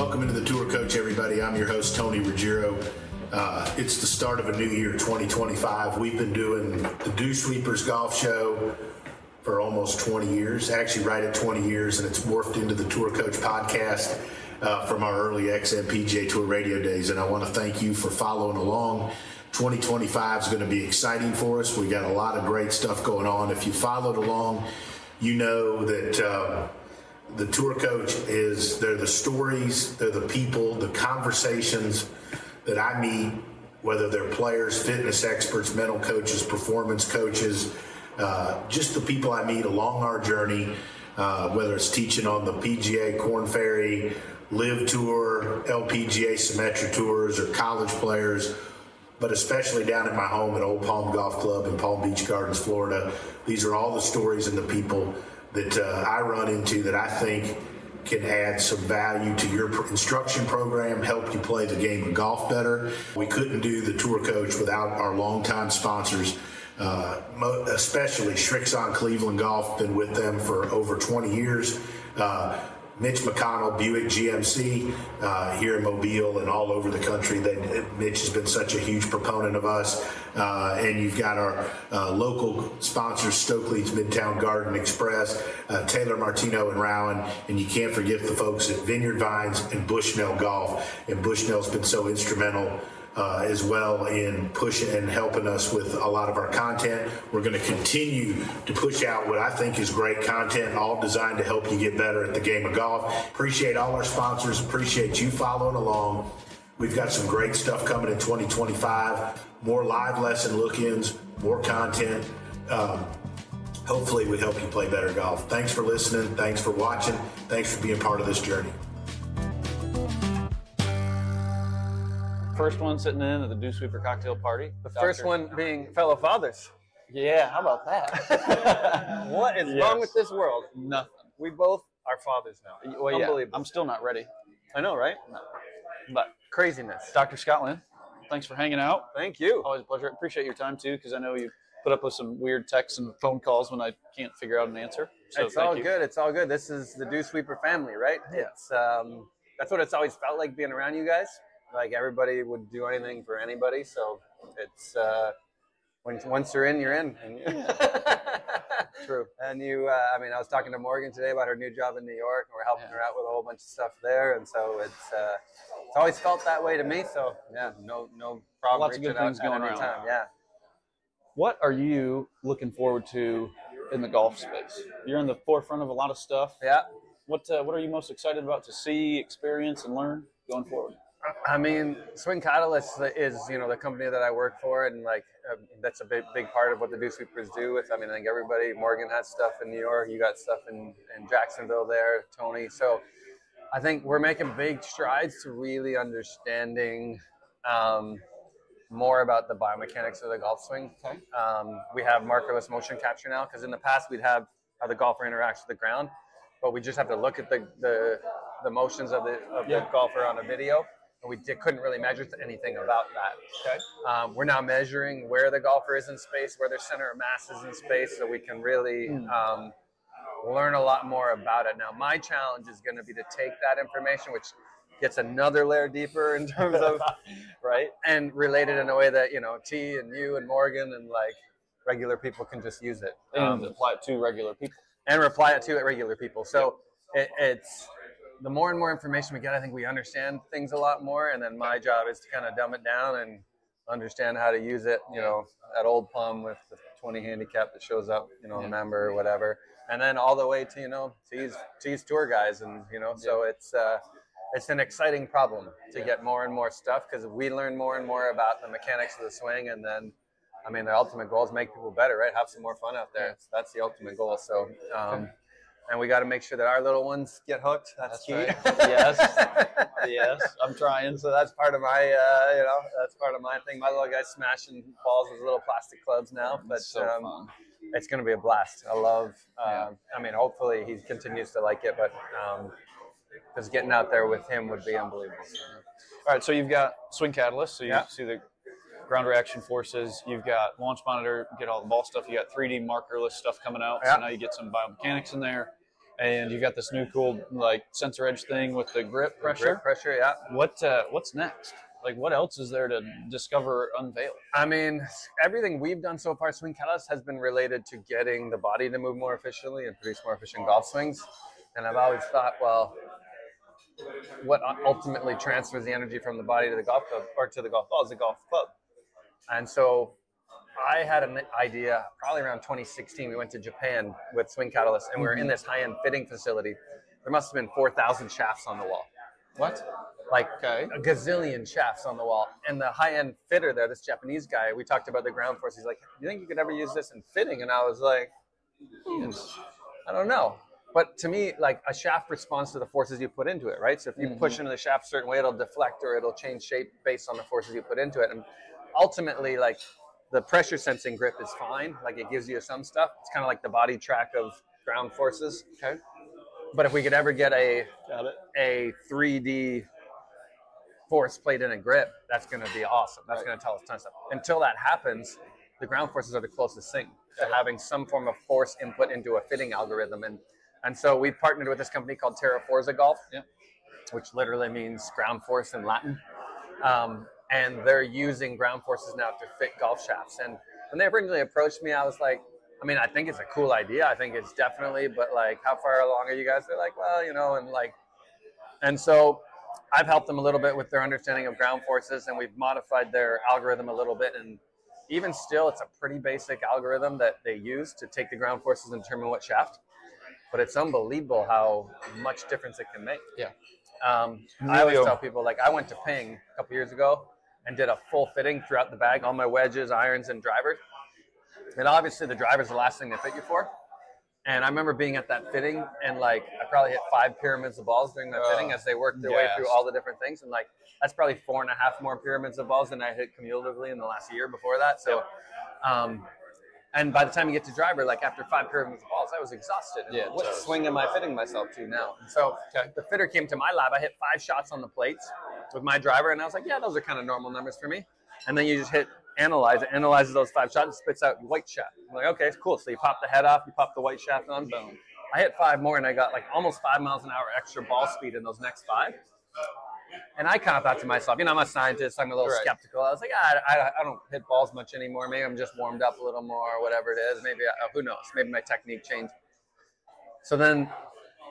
Welcome into the Tour Coach, everybody. I'm your host, Tony Ruggiero. It's the start of a new year, 2025. We've been doing the Dewsweeper Golf Show for almost 20 years, actually right at 20 years, and it's morphed into the Tour Coach podcast from our early XMPJ Tour radio days. And I want to thank you for following along. 2025 is going to be exciting for us. We got a lot of great stuff going on. If you followed along, you know that the Tour Coach is, they're the stories, they're the people, the conversations that I meet, whether they're players, fitness experts, mental coaches, performance coaches, just the people I meet along our journey, whether it's teaching on the PGA, Korn Ferry, Live Tour, LPGA, Symmetra Tours, or college players, but especially down at my home at Old Palm Golf Club in Palm Beach Gardens, Florida. These are all the stories and the people that I run into that I think can add some value to your instruction program, help you play the game of golf better. We couldn't do the Tour Coach without our longtime sponsors, especially Srixon Cleveland Golf, been with them for over 20 years. Mitch McConnell, Buick GMC, here in Mobile and all over the country. Mitch has been such a huge proponent of us. And you've got our local sponsors, Stokely's Midtown Garden Express, Taylor Martino and Rowan, and you can't forget the folks at Vineyard Vines and Bushnell Golf. And Bushnell's been so instrumental as well in pushing and helping us with a lot of our content. We're going to continue to push out what I think is great content, all designed to help you get better at the game of golf. Appreciate all our sponsors. Appreciate you following along. We've got some great stuff coming in 2025. More live lesson look-ins, more content. Hopefully we help you play better golf. Thanks for listening. Thanks for watching. Thanks for being part of this journey. First one sitting in at the Dewsweeper cocktail party. The first one being fellow fathers. Yeah, how about that? What is wrong with this world? Nothing. We both are fathers now. Well, unbelievable. Yeah, I'm still not ready. I know, right? No. But craziness. Dr. Scotland, thanks for hanging out. Thank you. Always a pleasure. Appreciate your time too, because I know you put up with some weird texts and phone calls when I can't figure out an answer. So it's all good. It's all good. This is the Dewsweeper family, right? Yeah. It's that's what it's always felt like being around you guys. Like everybody would do anything for anybody, so it's once you're in, you're in. True. And you, I mean, I was talking to Morgan today about her new job in New York, and we're helping her out with a whole bunch of stuff there, and so it's always felt that way to me. So yeah, no problem. Lots of good things going around. Yeah. What are you looking forward to in the golf space? You're in the forefront of a lot of stuff. Yeah. What are you most excited about to see, experience, and learn going forward? I mean, Swing Catalyst is, you know, the company that I work for, and like that's a big part of what the Dewsweepers do. With, I mean, I think everybody, Morgan has stuff in New York, you got stuff in Jacksonville there, Tony. So I think we're making big strides to really understanding more about the biomechanics of the golf swing. Okay. We have markerless motion capture now, because in the past we'd have how the golfer interacts with the ground, but we just have to look at the motions of the golfer on a video. We couldn't really measure anything about that. Okay. We're now measuring where the golfer is in space, where their center of mass is in space, so we can really learn a lot more about it. Now, my challenge is going to be to take that information, which gets another layer deeper in terms of, right, and relate it in a way that, you know, T and you and Morgan and like regular people can just use it. And apply it to regular people. And apply it to regular people. So it's... The more and more information we get, I think we understand things a lot more. And then my job is to kind of dumb it down and understand how to use it, you know, at Old Palm with the 20 handicap that shows up, you know, a member or whatever. And then all the way to, you know, to these tour guys. And, you know, so it's an exciting problem to get more and more stuff, because we learn more and more about the mechanics of the swing. And then, I mean, the ultimate goal is make people better, right? Have some more fun out there. Yeah. That's the ultimate goal. So, and we got to make sure that our little ones get hooked. That's key. Right. Yes. I'm trying. So that's part of my, you know, that's part of my thing. My little guy's smashing balls with little plastic clubs now, but so fun. It's going to be a blast. I love. I mean, hopefully he continues to like it, but because getting out there with him would be unbelievable. All right. So you've got Swing Catalyst. So you see the ground reaction forces, you've got launch monitor, get all the ball stuff. You got 3D markerless stuff coming out. So now you get some biomechanics in there. and you got this new cool like sensor edge thing with the grip pressure. Grip pressure, yeah. What's next? Like, what else is there to discover, unveil? I mean, everything we've done so far, Swing Catalyst, has been related to getting the body to move more efficiently and produce more efficient golf swings. And I've always thought, well, what ultimately transfers the energy from the body to the golf club, or to the golf ball, is the golf club. And so I had an idea probably around 2016. We went to Japan with Swing Catalyst, and we were in this high-end fitting facility. There must have been 4,000 shafts on the wall. What? Like a gazillion shafts on the wall. And the high-end fitter there, this Japanese guy, we talked about the ground force. He's like, "Do you think you could ever use this in fitting?" And I was like, I don't know. But to me, like, a shaft responds to the forces you put into it, right? So if you push into the shaft a certain way, it'll deflect or it'll change shape based on the forces you put into it. And ultimately, like, the pressure sensing grip is fine. Like, it gives you some stuff. It's kind of like the body track of ground forces. Okay. But if we could ever get a 3D force played in a grip, that's going to be awesome. That's going to tell us a ton of stuff. Until that happens, the ground forces are the closest thing to having some form of force input into a fitting algorithm. And so we partnered with this company called Terra Forza Golf, which literally means ground force in Latin. And they're using ground forces now to fit golf shafts. And when they originally approached me, I was like, I mean, I think it's a cool idea. I think it's definitely, but like, how far along are you guys? They're like, well, you know, and so I've helped them a little bit with their understanding of ground forces, and we've modified their algorithm a little bit. And even still, it's a pretty basic algorithm that they use to take the ground forces and determine what shaft. But it's unbelievable how much difference it can make. Yeah. I always tell people, like, I went to Ping a couple years ago and did a full fitting throughout the bag, all my wedges, irons, and drivers. And obviously the driver's the last thing they fit you for. And I remember being at that fitting, and like, I probably hit 5 pyramids of balls during that fitting as they worked their way through all the different things. And like, that's probably 4.5 more pyramids of balls than I hit cumulatively in the last year before that. So, and by the time you get to driver, like, after 5 pyramids of balls, I was exhausted. And like, what swing am I fitting myself to now? And so the fitter came to my lab. I hit 5 shots on the plates with my driver, and I was like, yeah, those are kind of normal numbers for me. And then you just hit analyze. It analyzes those 5 shots and spits out white shaft. I'm like, okay, it's cool. So you pop the head off, you pop the white shaft on, boom. I hit 5 more, and I got like almost 5 miles an hour extra ball speed in those next 5. And I kind of thought to myself, you know, I'm a scientist, I'm a little skeptical. I was like, I don't hit balls much anymore. Maybe I'm just warmed up a little more, whatever it is. Maybe, who knows? Maybe my technique changed. So then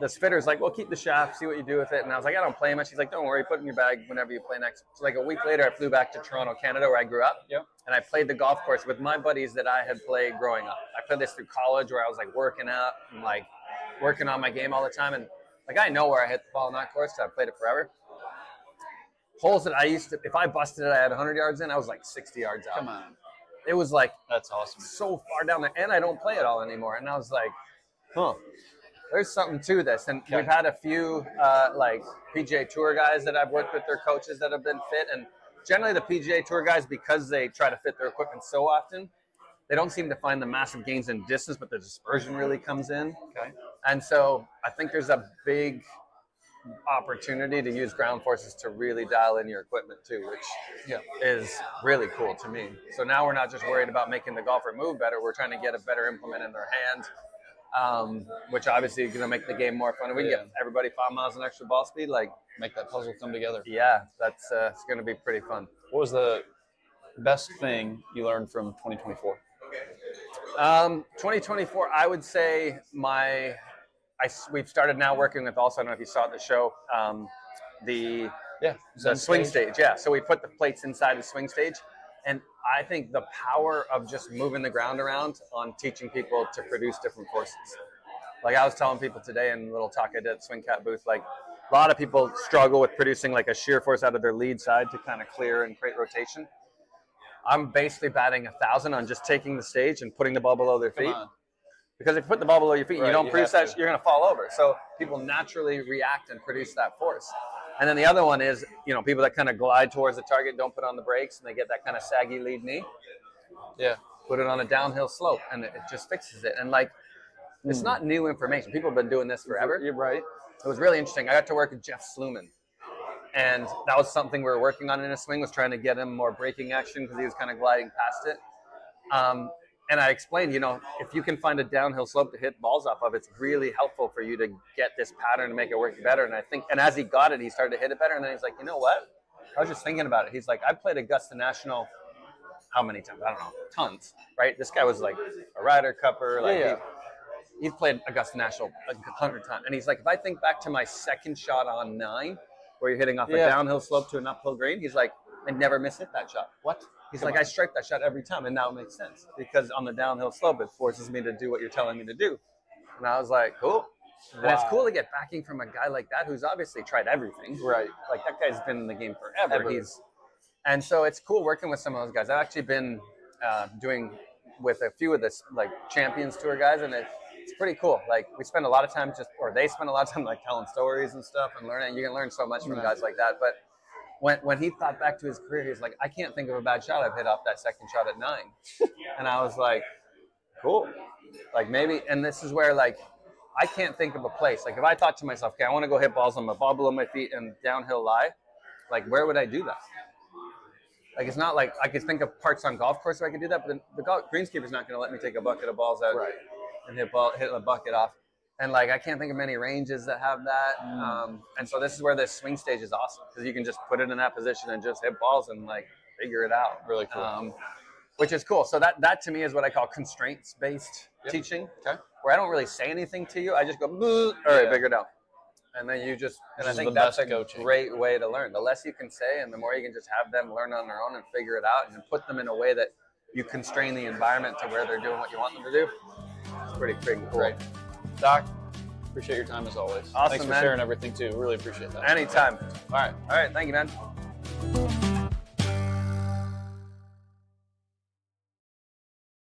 this fitter's like, well, keep the shaft, see what you do with it. And I was like, I don't play much. He's like, don't worry, put it in your bag whenever you play next. So like a week later, I flew back to Toronto, Canada, where I grew up. Yep. And I played the golf course with my buddies that I had played growing up. I played this through college, where I was like working out and like working on my game all the time. And like, I know where I hit the ball in that course, so I played it forever. Holes that I used to, if I busted it, I had 100 yards in, I was like 60 yards out. Come on. It was like, that's awesome. So far down there. And I don't play it all anymore. And I was like, huh. There's something to this. And we've had a few like PGA Tour guys that I've worked with, their coaches that have been fit. And generally the PGA Tour guys, because they try to fit their equipment so often, they don't seem to find the massive gains in distance, but the dispersion really comes in. Okay. And so I think there's a big opportunity to use ground forces to really dial in your equipment too, which is really cool to me. So now we're not just worried about making the golfer move better, we're trying to get a better implement in their hand. Which obviously is going to make the game more fun. If we can get everybody 5 miles an extra ball speed, like, make that puzzle come together. Yeah, that's it's going to be pretty fun. What was the best thing you learned from 2024? 2024, I would say we've started now working with also, I don't know if you saw at the show, the swing stage. Yeah, so we put the plates inside the swing stage. And I think the power of just moving the ground around on teaching people to produce different forces. Like, I was telling people today in a little talk I did at Swing Cat booth, like, a lot of people struggle with producing like a shear force out of their lead side to kind of clear and create rotation. I'm basically batting 1,000 on just taking the stage and putting the ball below their feet. Because if you put the ball below your feet, you don't produce that, you're going to fall over. So people naturally react and produce that force. And then the other one is, you know, people that kind of glide towards the target, don't put on the brakes, and they get that kind of saggy lead knee. Yeah. Put it on a downhill slope, and it just fixes it. And, like, it's not new information. People have been doing this forever. You're right. It was really interesting. I got to work with Jeff Sluman, and that was something we were working on in a swing, was trying to get him more braking action because he was kind of gliding past it. And I explained, you know, if you can find a downhill slope to hit balls off of, it's really helpful for you to get this pattern to make it work better. And I think, and as he got it, he started to hit it better. And then he's like, you know what? I was just thinking about it. He's like, I played Augusta National how many times? I don't know, tons, right? This guy was like a Ryder Cupper. Like He's played Augusta National 100 times. And he's like, if I think back to my second shot on 9, where you're hitting off a downhill slope to an uphill green, he's like, I never miss-hit that shot. What? He's like, I strike that shot every time, and now it makes sense. Because on the downhill slope, it forces me to do what you're telling me to do. And I was like, cool. Wow. And it's cool to get backing from a guy like that who's obviously tried everything. Right. Like, that guy's been in the game forever. And so it's cool working with some of those guys. I've actually been doing with a few of the like, Champions Tour guys, and it's pretty cool. Like, we spend a lot of time just, or they spend a lot of time, like, telling stories and stuff and learning. You can learn so much from guys like that. But when he thought back to his career, he was like, I can't think of a bad shot I've hit off that second shot at 9. And I was like, cool. Like, maybe, and this is where, like, I can't think of a place. Like, if I thought to myself, okay, I want to go hit balls on my ball below my feet and downhill lie, like, where would I do that? Like, it's not like I could think of parts on golf course where I could do that, but the greenskeeper's not going to let me take a bucket of balls out and hit a bucket off. And, like, I can't think of many ranges that have that. And so this is where this swing stage is awesome, because you can just put it in that position and just hit balls and, like, figure it out. Really cool. Which is cool. So that to me is what I call constraints-based teaching, where I don't really say anything to you. I just go, all right, figure it out. And then you just – and I think that's a great way to learn. The less you can say and the more you can just have them learn on their own and figure it out and put them in a way that you constrain the environment to where they're doing what you want them to do. It's pretty freaking cool. Great. Doc, appreciate your time as always. Awesome, man. Thanks for sharing everything, too. Really appreciate that. Anytime. All right. All right. Thank you, man.